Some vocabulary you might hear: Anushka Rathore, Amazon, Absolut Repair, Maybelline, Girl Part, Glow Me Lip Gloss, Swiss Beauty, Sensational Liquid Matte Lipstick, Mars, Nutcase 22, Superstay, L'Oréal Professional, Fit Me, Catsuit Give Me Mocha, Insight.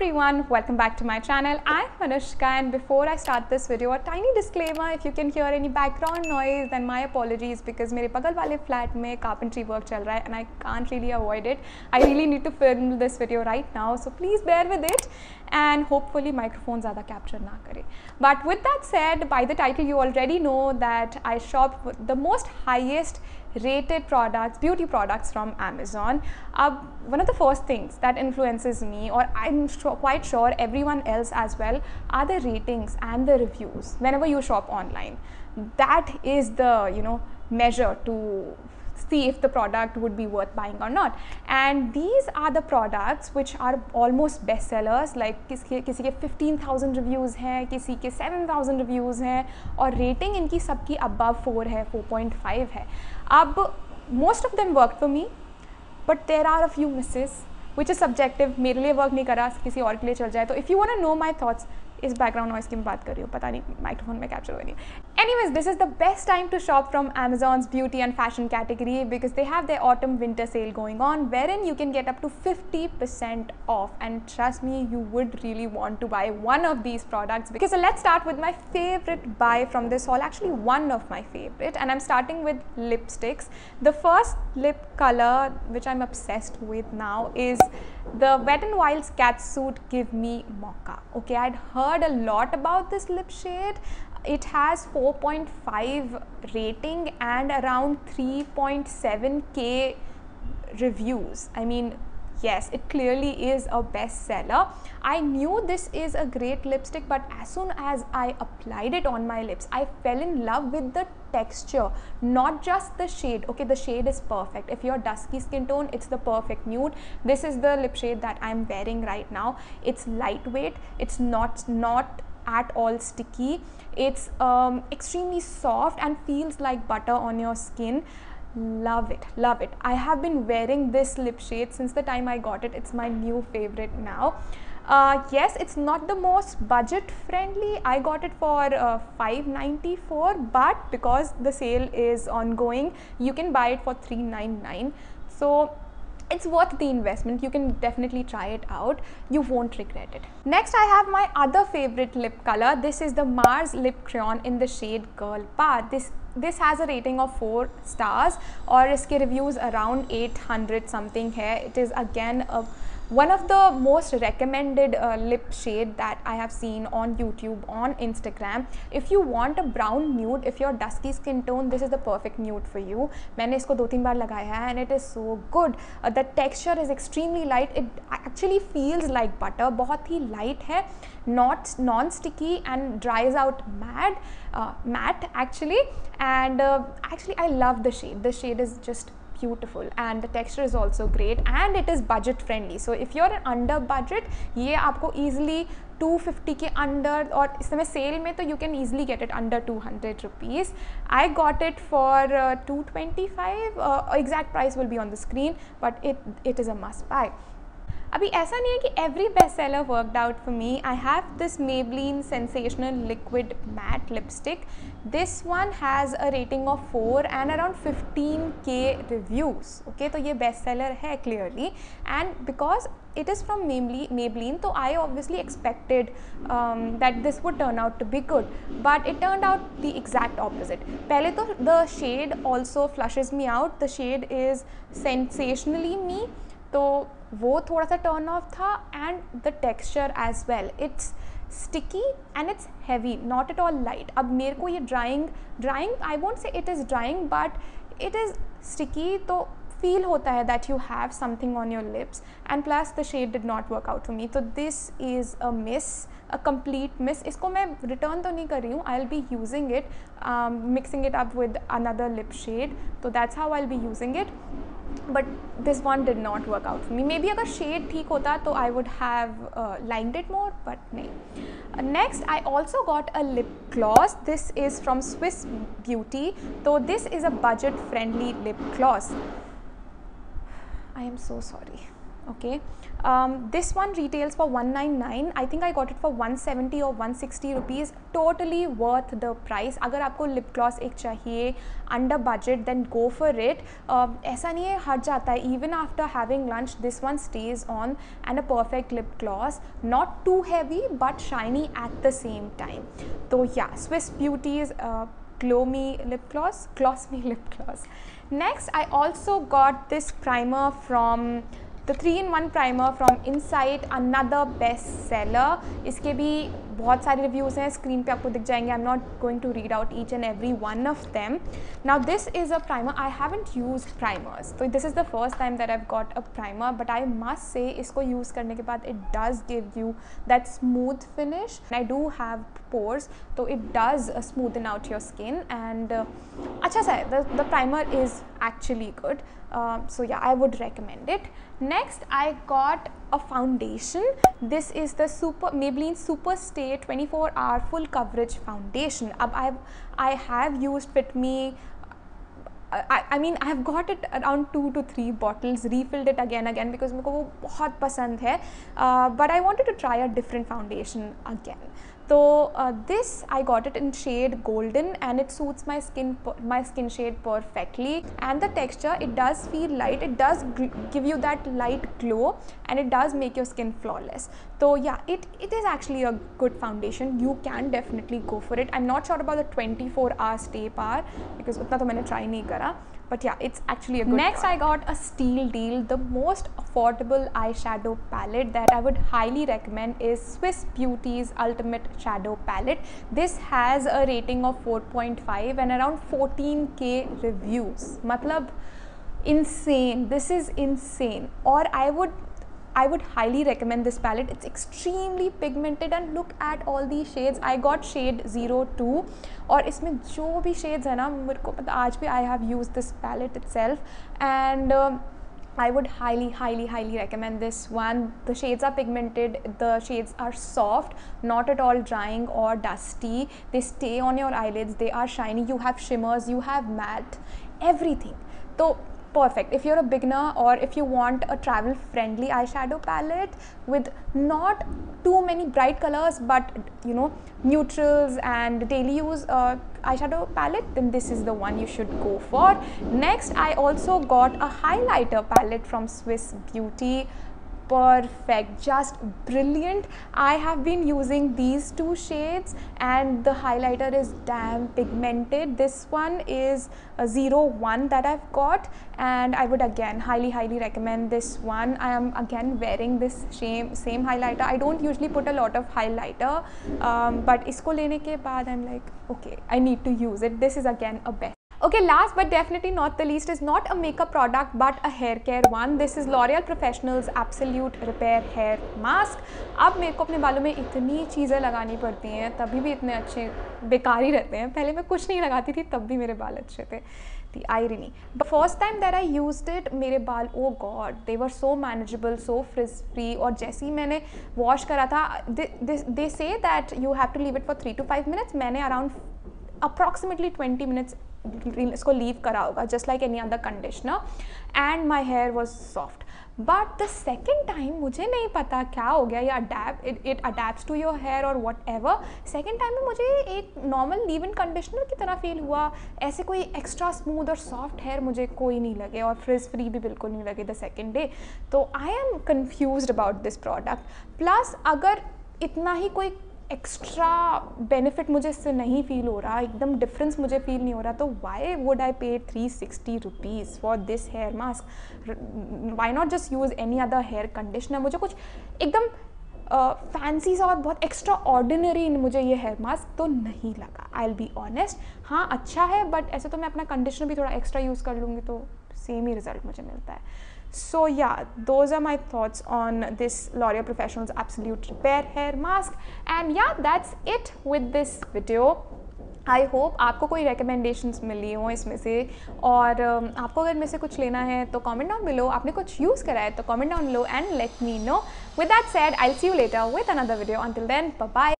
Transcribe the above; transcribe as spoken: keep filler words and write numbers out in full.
everyone, welcome back to my channel. I'm Anushka, and before I start this video, a tiny disclaimer. If you can hear any background noise, then my apologies, because mere bagal wale flat mein carpentry work chal raha hai and I can't really avoid it. I really need to film this video right now, so please bear with it, and hopefully microphone zyada capture na kare. But with that said, by the title you already know that I shop the most highest rated products, beauty products from Amazon. Uh, one of the first things that influences me, or I'm sure, quite sure everyone else as well, are the ratings and the reviews whenever you shop online. That is the, you know, measure to see if the product would be worth buying or not. And these are the products which are almost bestsellers, like किसी के fifteen thousand reviews हैं, किसी के seven thousand reviews हैं, और rating इनकी सबकी above four है, four point five है. अब most of them worked for me, but there are a few misses which is subjective. मेरे लिए work नहीं करा, किसी और के लिए चल जाए. तो if you want to know my thoughts, इस background noise की मैं बात कर रही हूँ, पता नहीं माइक्रोफोन में कैप्चर हो रही है. Anyways, this is the best time to shop from Amazon's beauty and fashion category because they have their autumn winter sale going on, wherein you can get up to fifty percent off, and trust me, you would really want to buy one of these products. Because so let's start with my favorite buy from this haul, actually one of my favorite, and I'm starting with lipsticks. The first lip color which I'm obsessed with now is the Wet n Wild's Catsuit Give Me Mocha. Okay, I'd heard a lot about this lip shade. It has four point five rating and around three point seven K reviews. I mean, yes, it clearly is a bestseller. I knew this is a great lipstick, but as soon as I applied it on my lips, I fell in love with the texture, not just the shade. Okay, the shade is perfect. If you're dusky skin tone, it's the perfect nude. This is the lip shade that I'm wearing right now. It's lightweight, it's not not at all sticky, it's um, extremely soft and feels like butter on your skin. Love it, love it. I have been wearing this lip shade since the time I got it. It's my new favorite now. Uh, yes, it's not the most budget friendly. I got it for uh, five ninety-four, but because the sale is ongoing, you can buy it for three ninety-nine. So it's worth the investment. You can definitely try it out. You won't regret it. Next, I have my other favorite lip color. This is the Mars Lip Crayon in the shade Girl Part. This this has a rating of four stars, or iske reviews around eight hundred something here. It is again a one of the most recommended uh, lip shade that I have seen on YouTube, on Instagram. If you want a brown nude, if you're dusky skin tone, this is the perfect nude for you. मैंने इसको दो तीन बार लगाया है, and it is so good. Uh, the texture is extremely light. It actually feels like butter. बहुत ही light है, not non-sticky, and dries out matte. Uh, matte actually, and uh, actually I love the shade. The shade is just beautiful, and the texture is also great, and it is budget friendly. So if you're an under budget, ये आपको easily two fifty के अंदर, और इस समय cell में तो you can easily get it under two hundred rupees. I got it for uh, two twenty-five. Uh, exact price will be on the screen, but it it is a must buy. अभी ऐसा नहीं है कि every bestseller worked out for me. I have this Maybelline Sensational Liquid Matte Lipstick. This one has a rating of four and around fifteen K reviews. Okay, तो ये bestseller है clearly, and because it is from Maybelline, so I obviously expected um, that this would turn out to be good, but it turned out the exact opposite. पहले तो the shade also flushes me out. The shade is Sensationally Me, तो वो थोड़ा सा turn off था, and the texture as well. It's sticky and it's heavy, not at all light. अब मेरे को ये drying, drying I won't say it is drying, but it is sticky, तो feel hota hai that you have something on your lips, and plus the shade did not work out for me. So this is a miss, a complete miss. इसको मैं return तो नहीं कर रही हूँ, I'll be using it, um, mixing it up with another lip shade. So that's how I'll be using it. But this one did not work out for me. Maybe अगर shade ठीक होता तो I would have uh, liked it more, but नहीं. Uh, next, I also got a lip gloss. This is from Swiss Beauty. So this is a budget-friendly lip gloss. I am so sorry. okay. Um, this one retails for one ninety-nine. I think I got it for one seventy or one sixty rupees. Totally worth the price. अगर आपको lip gloss एक चाहिए under budget, then go for it. Uh, ऐसा नहीं है हट जाता है. Even after having lunch, this one stays on and a perfect lip gloss. Not too heavy but shiny at the same time. So yeah, Swiss Beauty's uh, Glow Me Lip Gloss, Gloss Me Lip Gloss. Next, I also got this primer from the three in one primer from Insight, another best seller. इसके भी बहुत सारे reviews हैं, screen पे आपको दिख जाएंगे. I'm not going to read out each and every one of them. Now this is a primer. I haven't used primers, so this is the first time that I've got a primer. But I must say, इसको use करने के बाद it does give you that smooth finish. And I do have pores, so it does uh, smoothen out your skin. And uh, अच्छा सा है. The the primer is actually good. Uh, so yeah, I would recommend it. Next, I got a foundation. This is the super Maybelline Superstay twenty-four hour full coverage foundation. Ab I I have used Fit Me. I, I mean, I have got it around two to three bottles, refilled it again and again because मेरे को वो बहुत पसंद है. Uh, but I wanted to try a different foundation again. So uh, this I got it in shade golden, and it suits my skin my skin shade perfectly. And the texture, it does feel light. It does give you that light glow, and it does make your skin flawless. So yeah, it it is actually a good foundation. You can definitely go for it. I'm not sure about the twenty-four hour stay power because utna to maine try nahi kara. But yeah, it's actually a good Next product. I got a Steal Deal. The most affordable eyeshadow palette that I would highly recommend is Swiss Beauty's Ultimate Shadow Palette. This has a rating of four point five and around fourteen K reviews. Matlab, insane. This is insane. Or I would I would highly recommend this palette. It's extremely pigmented, and look at all these shades. I got shade zero two, और इसमें जो भी shades है ना मेरे को पता आज भी I have used this palette itself, and uh, I would highly highly highly recommend this one. The shades are pigmented, the shades are soft, not at all drying or dusty. They stay on your eyelids, they are shiny, you have shimmers, you have matte, everything. So perfect if you're a beginner or if you want a travel friendly eyeshadow palette with not too many bright colors but you know neutrals and daily use uh, eyeshadow palette, then this is the one you should go for. Next, I also got a highlighter palette from Swiss Beauty. Perfect, just brilliant. I have been using these two shades, and the highlighter is damn pigmented. This one is a zero one that I've got, and I would again highly highly recommend this one. I am again wearing this same same highlighter. I don't usually put a lot of highlighter, um, but isko lene ke baad I'm like, okay, I need to use it. This is again a best. Okay, last but definitely not the least is not a makeup product but a hair care one. This is L'Oréal Professional's Absolut Repair Hair Mask. अब मेरे को अपने बालों में इतनी चीज़ें लगानी पड़ती हैं तभी भी इतने अच्छे बेकार ही रहते हैं. पहले मैं कुछ नहीं लगाती थी तब भी मेरे बाल अच्छे थे. The irony. The first time that I used it, मेरे बाल, oh god, they were so manageable, so frizz free. और जैसे ही मैंने wash करा था, they, they, they say that you have to leave it for three to five minutes. मैंने around approximately twenty minutes इसको leave करा होगा, just like any other conditioner, and my hair was soft. But the second time मुझे नहीं पता क्या हो गया, या adapt, it, it adapts to your hair or whatever. Second time में मुझे एक normal leave-in conditioner की तरह feel हुआ. ऐसे कोई extra smooth और soft hair मुझे कोई नहीं लगे, और frizz free भी बिल्कुल नहीं लगे the second day. तो I am confused about this product. Plus अगर इतना ही कोई एक्स्ट्रा बेनिफिट मुझे इससे नहीं फील हो रहा, एकदम डिफरेंस मुझे फील नहीं हो रहा, तो Y would I pay three sixty rupees for this hair mask. Why not just use any other hair conditioner. मुझे कुछ एकदम फैंसी uh, सा और बहुत एक्स्ट्रा ऑर्डिनरी मुझे ये हेयर मास्क तो नहीं लगा. I will be honest. हाँ अच्छा है, बट ऐसे तो मैं अपना कंडीशनर भी थोड़ा एक्स्ट्रा यूज़ कर लूँगी तो सेम ही रिजल्ट मुझे मिलता है. So yeah, those are my thoughts on this L'Oréal Professional's Absolut Repair Hair Mask. And yeah, that's it with this video. I hope आपको कोई recommendations मिली हों इसमें से, और आपको अगर इनमें से कुछ लेना है तो comment down below. आपने कुछ use करा है तो comment down below and let me know. With that said, I'll see you later with another video. Until then, bye bye.